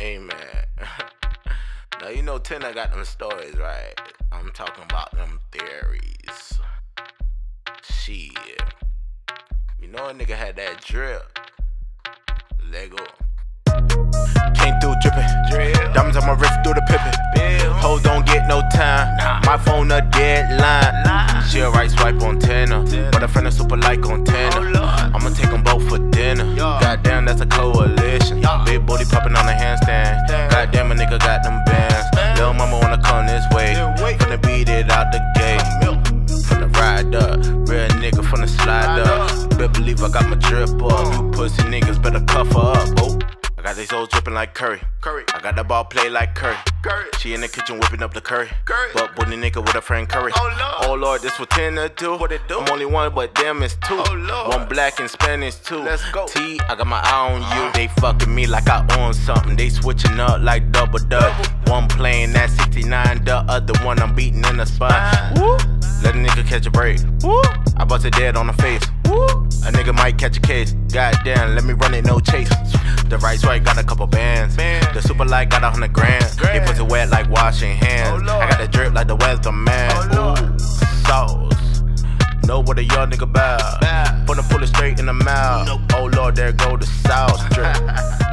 Amen. Now you know Tina got them stories, right? I'm talking about them theories. Shit. You know a nigga had that drip. Lego. Came through drippin'. Drip. Diamonds on my wrist through the pippin'. Hoes don't get no time. Nah. My phone a deadline. Nah. She a right swipe on Tina. But a friend a super like on Tina. Oh, I'ma take them both for dinner. Yeah. Goddamn, that's a coalition. Yeah. Big booty poppin' on the handstand. Damn. Goddamn, a nigga got them bands. Damn. Lil' mama wanna come this way. Finna beat it out the gate. Finna ride up. Real nigga finna slide up. Better believe I got my drip up. You pussy niggas better cuff her up. Oh. I got these hoes drippin' like curry. I got the ball play like curry. She in the kitchen whippin' up the curry. But booty nigga with a friend curry. Oh lord, this what Tina do. What it do? I'm only one, but damn it's two. Oh, lord. One black and Spanish too. Let's go. T, I got my eye on you. They fuckin' me like I own something. They switchin' up like double dutch. One playing that 69, the other one I'm beatin' in the spine. Woo. Let a nigga catch a break. Woo. I bust it dead on the face. Woo. A nigga might catch a case. Goddamn, let me run it, no chase. The right swipe got a couple bands. The super light got 100 grand. It puts it wet like washing hands. Oh, I got the drip like the weatherman. Oh, sauce. Know what a young nigga about. Put them pull it straight in the mouth. Nope. Oh lord, there go the sauce drip.